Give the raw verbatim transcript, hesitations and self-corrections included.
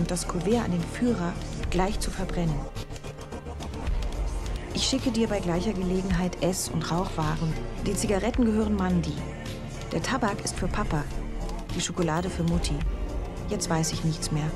und das Kuvert an den Führer gleich zu verbrennen. Ich schicke dir bei gleicher Gelegenheit Ess- und Rauchwaren. Die Zigaretten gehören Mandi. Der Tabak ist für Papa, die Schokolade für Mutti. Jetzt weiß ich nichts mehr.